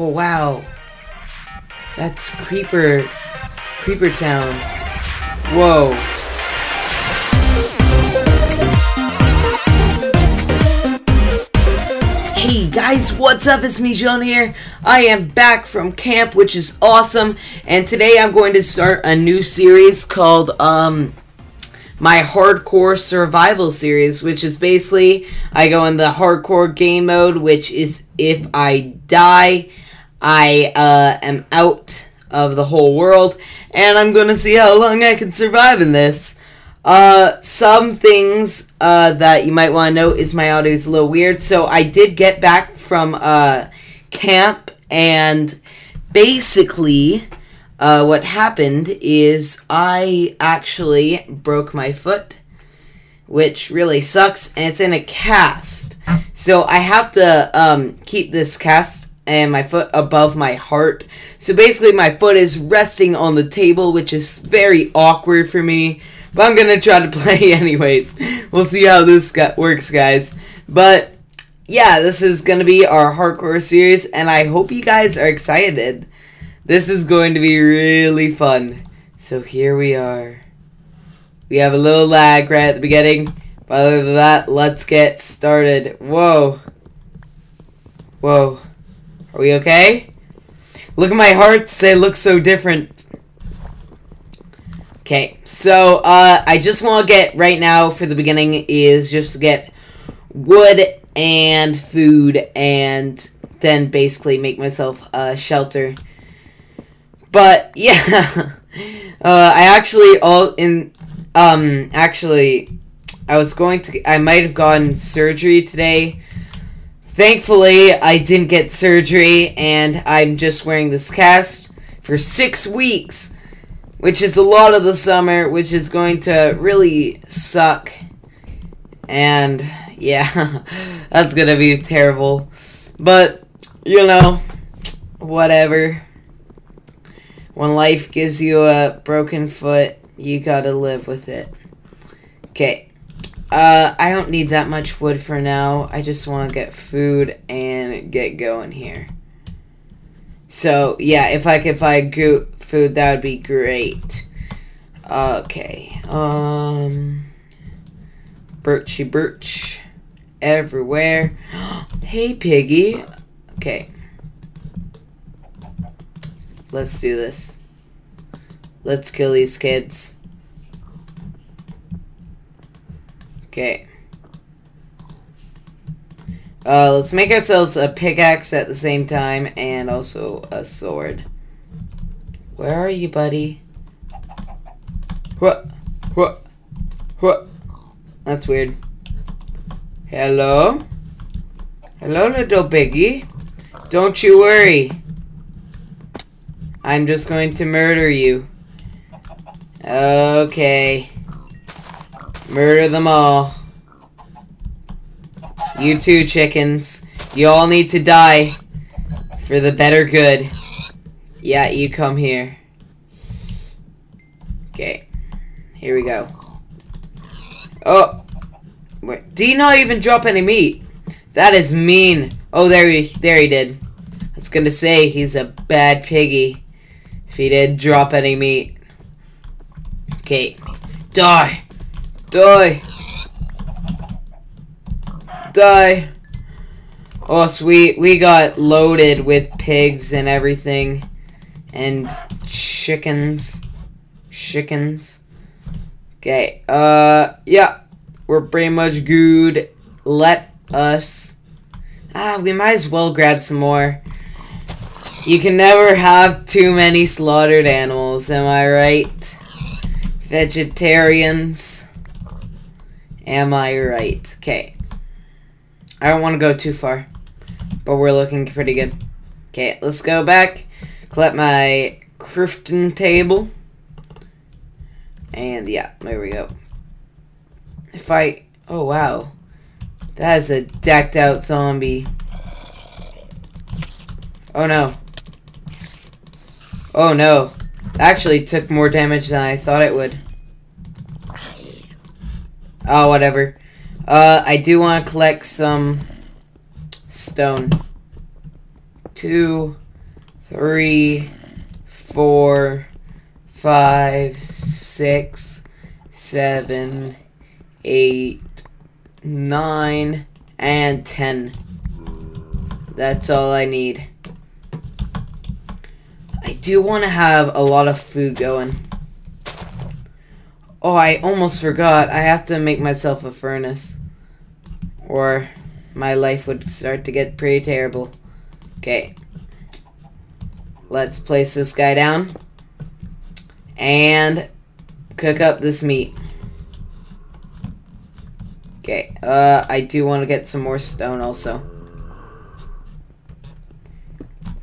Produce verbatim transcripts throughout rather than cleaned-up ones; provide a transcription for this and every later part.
Oh wow, that's creeper creeper town. Whoa. Hey guys, what's up? It's me, John here. I am back from camp, which is awesome, and today I'm going to start a new series called um my hardcore survival series, which is basically I go in the hardcore game mode, which is if I die, I uh, am out of the whole world, and I'm gonna see how long I can survive in this. Uh, some things uh, that you might want to note is my audio is a little weird. So I did get back from uh, camp, and basically Uh, what happened is I actually broke my foot, which really sucks, and it's in a cast. So I have to um, keep this cast and my foot above my heart. So basically my foot is resting on the table, which is very awkward for me. But I'm going to try to play anyways. We'll see how this works, guys. But yeah, this is going to be our hardcore series, and I hope you guys are excited. This is going to be really fun. So here we are. We have a little lag right at the beginning. But other than that, let's get started. Whoa. Whoa. Are we okay? Look at my hearts. They look so different. Okay. So uh, I just want to get right now for the beginning is just to get wood and food. And then basically make myself a shelter. But yeah, uh, I actually all in um actually I was going to I might have gotten surgery today. Thankfully, I didn't get surgery, and I'm just wearing this cast for six weeks, which is a lot of the summer, which is going to really suck. And yeah, that's gonna be terrible. But you know, whatever. When life gives you a broken foot, you gotta live with it. Okay. Uh, I don't need that much wood for now. I just want to get food and get going here. So, yeah, if I could find food, that would be great. Okay. Um, birchy birch everywhere. Hey, piggy. Okay. Let's do this. Let's kill these kids. Okay. Uh, let's make ourselves a pickaxe at the same time and also a sword. Where are you, buddy? What? What? What? That's weird. Hello? Hello, little piggy. Don't you worry. I'm just going to murder you. Okay. Murder them all. You too, chickens. You all need to die. For the better good. Yeah, you come here. Okay. Here we go. Oh. Wait, did he not even drop any meat? That is mean. Oh, there he, there he did. I was gonna say, he's a bad piggy. He did drop any meat. Okay. Die. Die. Die. Oh, sweet. We got loaded with pigs and everything. And chickens. Chickens. Okay. Uh, yeah. We're pretty much good. Let us. Ah, we might as well grab some more. You can never have too many slaughtered animals, am I right? Vegetarians. Am I right? Okay. I don't want to go too far, but we're looking pretty good. Okay, let's go back. Collect my crafting table. And yeah, there we go. If I... Oh, wow. That is a decked out zombie. Oh, no. Oh no, actually took more damage than I thought it would. Oh, whatever. Uh, I do want to collect some stone. Two, three, four, five, six, seven, eight, nine, and ten. That's all I need. I do want to have a lot of food going. Oh, I almost forgot. I have to make myself a furnace, or my life would start to get pretty terrible. Okay. Let's place this guy down and cook up this meat. Okay, uh, I do want to get some more stone also.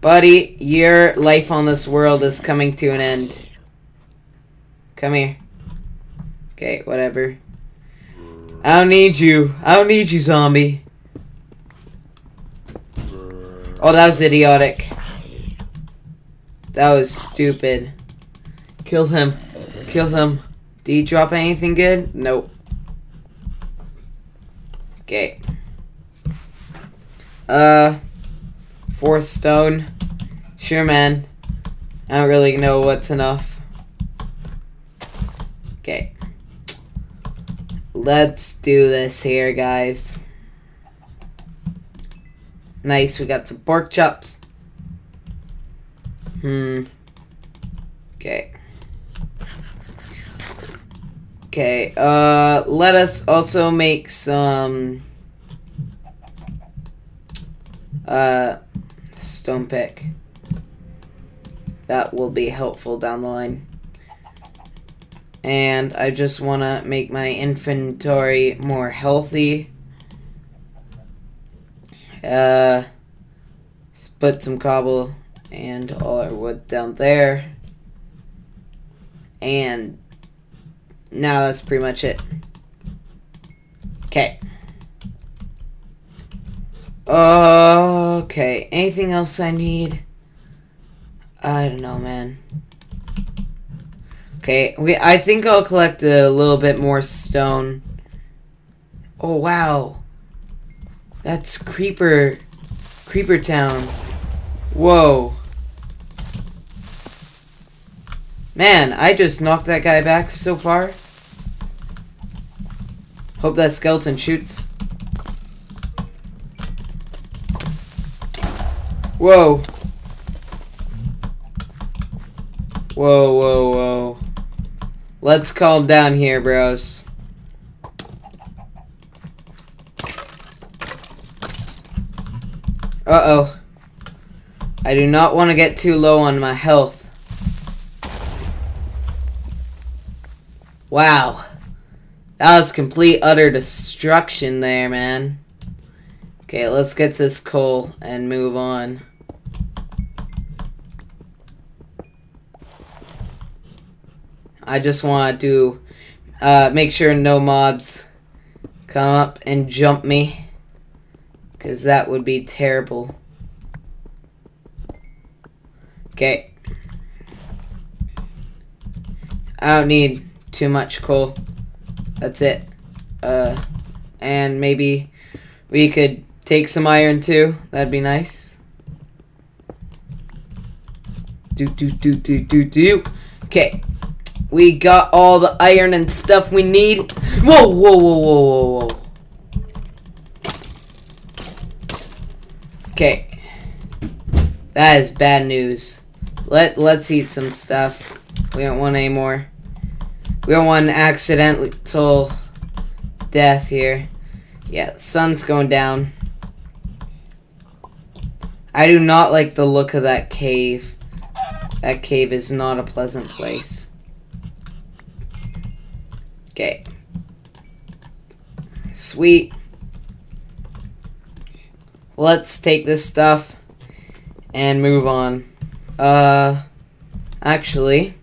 Buddy, your life on this world is coming to an end. Come here. Okay, whatever. I don't need you. I don't need you, zombie. Oh, that was idiotic. That was stupid. Killed him. Killed him. Did he drop anything good? Nope. Okay. Uh, fourth stone. Sure, man. I don't really know what's enough. Okay. Let's do this here, guys. Nice, we got some pork chops. Hmm. Okay. Okay, uh, let us also make some, uh, stone pick. That will be helpful down the line. And I just want to make my inventory more healthy. Uh, put some cobble and all our wood down there. And now that's pretty much it. Okay. Okay. Anything else I need? I don't know, man. Okay. We. I think I'll collect a little bit more stone. Oh wow. That's creeper, creeper town. Whoa. Man, I just knocked that guy back so far. Hope that skeleton shoots. Whoa. Whoa, whoa, whoa. Let's calm down here, bros. Uh-oh. I do not want to get too low on my health. Wow, that was complete utter destruction there, man. Okay, let's get this coal and move on. I just want to do, uh, make sure no mobs come up and jump me, because that would be terrible. Okay. I don't need too much coal. That's it. Uh, and maybe we could take some iron too. That'd be nice. Do do do do do do. Okay, we got all the iron and stuff we need. Whoa whoa whoa whoa whoa whoa. Okay, that is bad news. Let let's eat some stuff. We don't want any more. We don't want an accidental death here. Yeah, sun's going down. I do not like the look of that cave. That cave is not a pleasant place. Okay. Sweet. Let's take this stuff and move on. Uh, actually...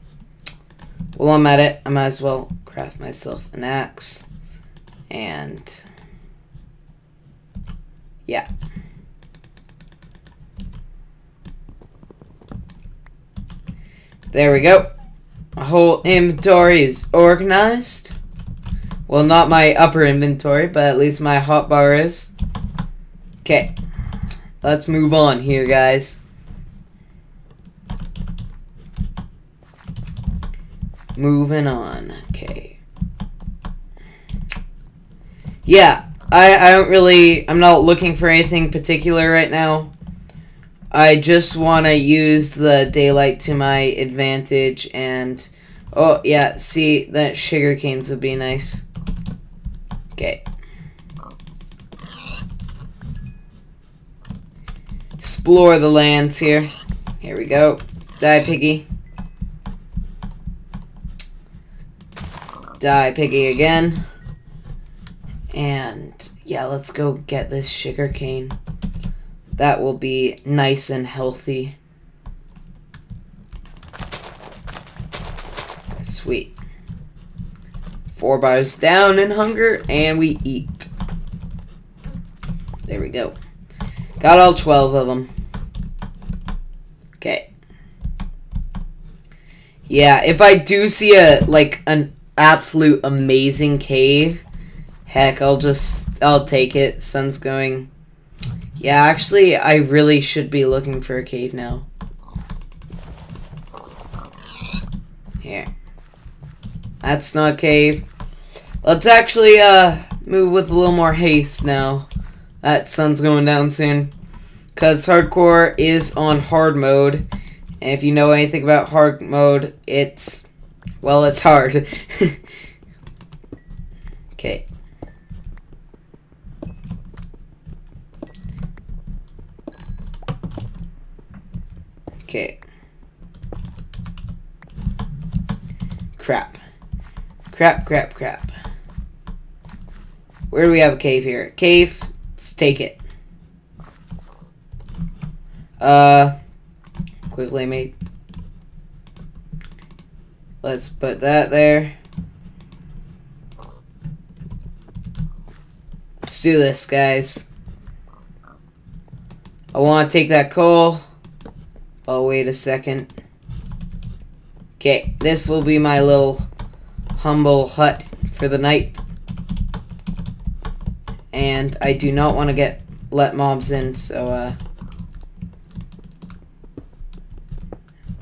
Well, I'm at it. I might as well craft myself an axe. And... yeah. There we go. My whole inventory is organized. Well, not my upper inventory, but at least my hotbar is. Okay. Let's move on here, guys. Moving on. Okay. Yeah, I, I don't really... I'm not looking for anything particular right now. I just want to use the daylight to my advantage and... Oh, yeah, see, that sugar canes would be nice. Okay. Explore the lands here. Here we go. Die, piggy. Die, piggy again. And, yeah, let's go get this sugar cane. That will be nice and healthy. Sweet. Four bars down in hunger, and we eat. There we go. Got all twelve of them. Okay. Yeah, if I do see a, like, an absolute amazing cave, heck, I'll just, I'll take it. Sun's going. Yeah, actually, I really should be looking for a cave now. Here. That's not a cave. Let's actually uh, move with a little more haste now. That sun's going down soon. Because hardcore is on hard mode. And if you know anything about hard mode, it's... Well, it's hard. Okay. Okay. Crap. Crap, crap, crap. Where do we have a cave here? Cave. Let's take it. Uh. Quickly made. Let's put that there. Let's do this, guys. I want to take that coal. Oh, wait a second. Okay, this will be my little humble hut for the night. And I do not want to get let mobs in, so, uh...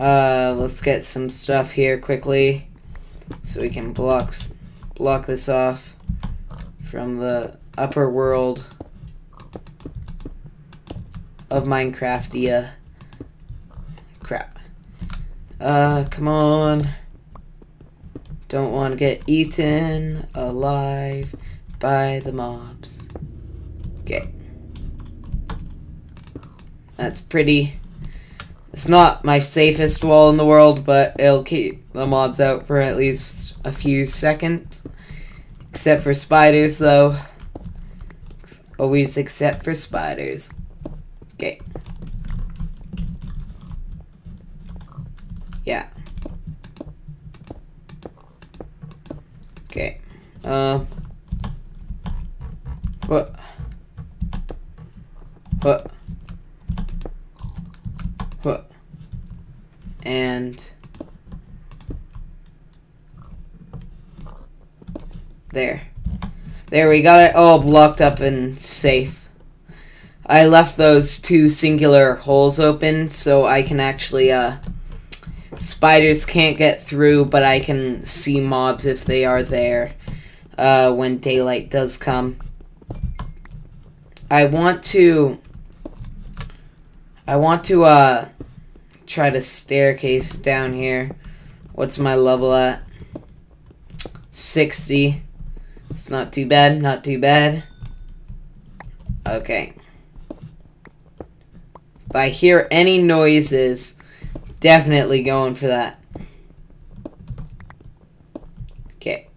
Uh, let's get some stuff here quickly. So we can block, block this off from the upper world of Minecraftia. Crap. Uh, come on. Don't want to get eaten alive by the mobs. Okay. That's pretty. It's not my safest wall in the world, but it'll keep the mobs out for at least a few seconds. Except for spiders, though. Always except for spiders. Okay. Yeah. Okay. Uh. What? What? What? And there. There, we got it all blocked up and safe. I left those two singular holes open so I can actually, uh, spiders can't get through, but I can see mobs if they are there, uh, when daylight does come. I want to... I want to, uh, try to staircase down here. What's my level at? sixty. It's not too bad, not too bad. Okay. If I hear any noises, definitely going for that. Okay.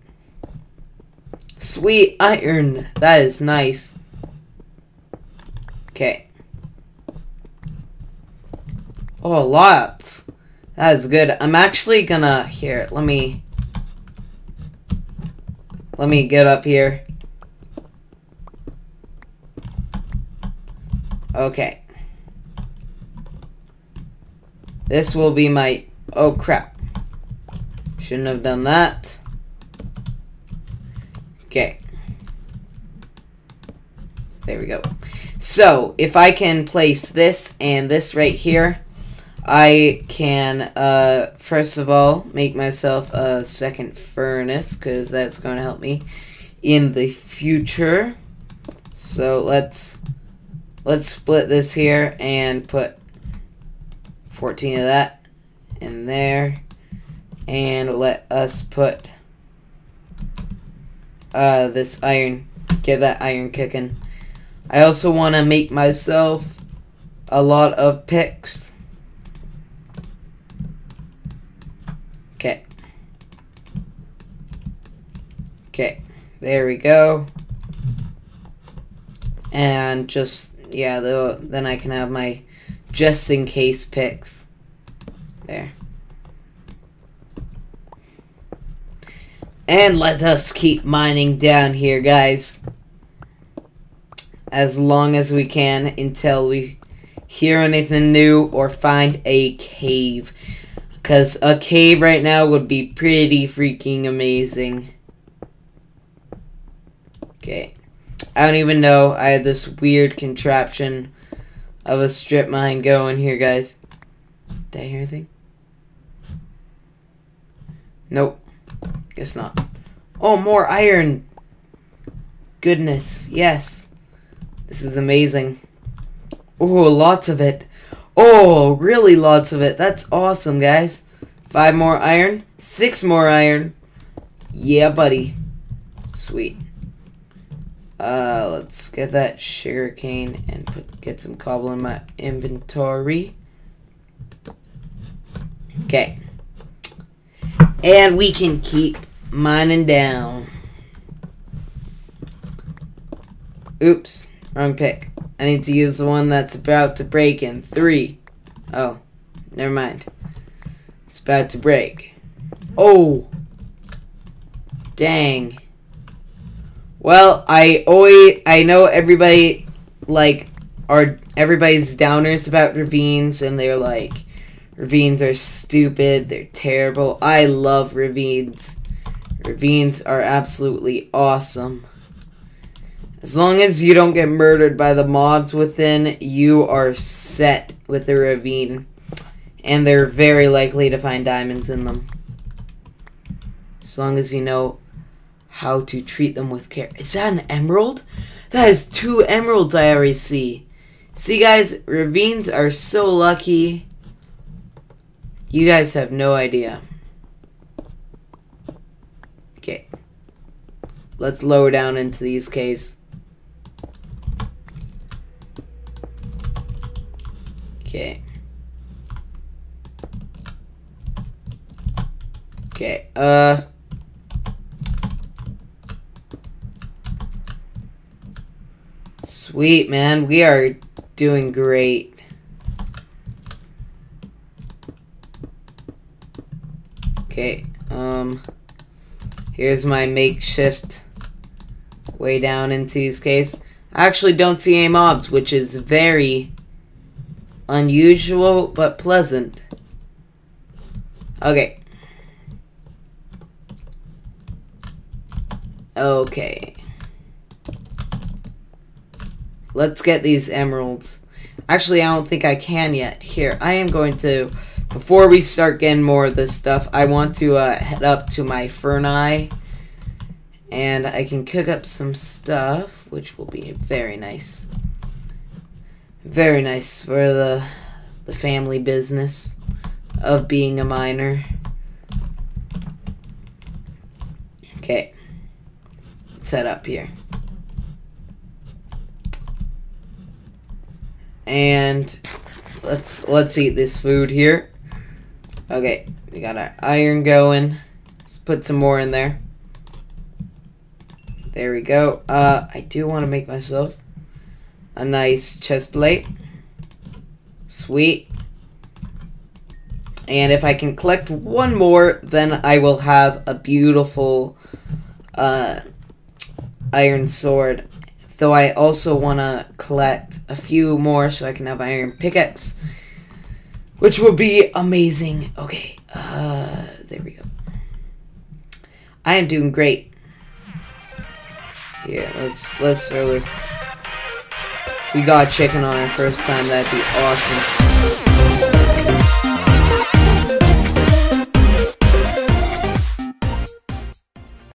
Sweet iron. That is nice. Okay. Oh, lots. That is good. I'm actually gonna... Here, let me... Let me get up here. Okay. This will be my... Oh, crap. Shouldn't have done that. Okay. There we go. So, if I can place this and this right here... I can, uh, first of all, make myself a second furnace, because that's going to help me in the future. So let's, let's split this here and put fourteen of that in there. And let us put uh, this iron, get that iron kicking. I also want to make myself a lot of picks. Okay. Okay, there we go. And just, yeah, the, then I can have my just in case picks. There. And let us keep mining down here, guys, as long as we can until we hear anything new or find a cave. Because a cave right now would be pretty freaking amazing. Okay. I don't even know. I had this weird contraption of a strip mine going here, guys. Did I hear anything? Nope. Guess not. Oh, more iron! Goodness, yes. This is amazing. Oh, lots of it. Oh, really lots of it. That's awesome, guys. Five more iron. Six more iron. Yeah, buddy. Sweet. Uh, let's get that sugar cane and put, get some cobble in my inventory. Okay. And we can keep mining down. Oops, wrong pick. I need to use the one that's about to break in three. Oh, never mind. It's about to break. Oh, dang. Well, I always, I know everybody, like, are everybody's downers about ravines, and they're like, ravines are stupid, they're terrible. I love ravines. Ravines are absolutely awesome. As long as you don't get murdered by the mobs within, you are set with a ravine. And they're very likely to find diamonds in them. As long as you know how to treat them with care. Is that an emerald? That is two emeralds I already see. See, guys, ravines are so lucky. You guys have no idea. Okay. Let's lower down into these caves. Okay. Okay, uh... sweet, man. We are doing great. Okay, um, here's my makeshift way down into these caves. I actually don't see any mobs, which is very unusual, but pleasant. Okay. Okay. Let's get these emeralds. Actually, I don't think I can yet. Here, I am going to... before we start getting more of this stuff, I want to uh, head up to my furnace, and I can cook up some stuff, which will be very nice. Very nice for the, the family business of being a miner. Okay, let's head up here. And let's, let's eat this food here. Okay, we got our iron going. Let's put some more in there. There we go. Uh, I do want to make myself a nice chest plate. Sweet. And if I can collect one more, then I will have a beautiful uh, iron sword. Though I also want to collect a few more so I can have iron pickaxe, which will be amazing. Okay, uh, there we go. I am doing great. Yeah, let's let's throw this. If we got chicken on our first time, that'd be awesome.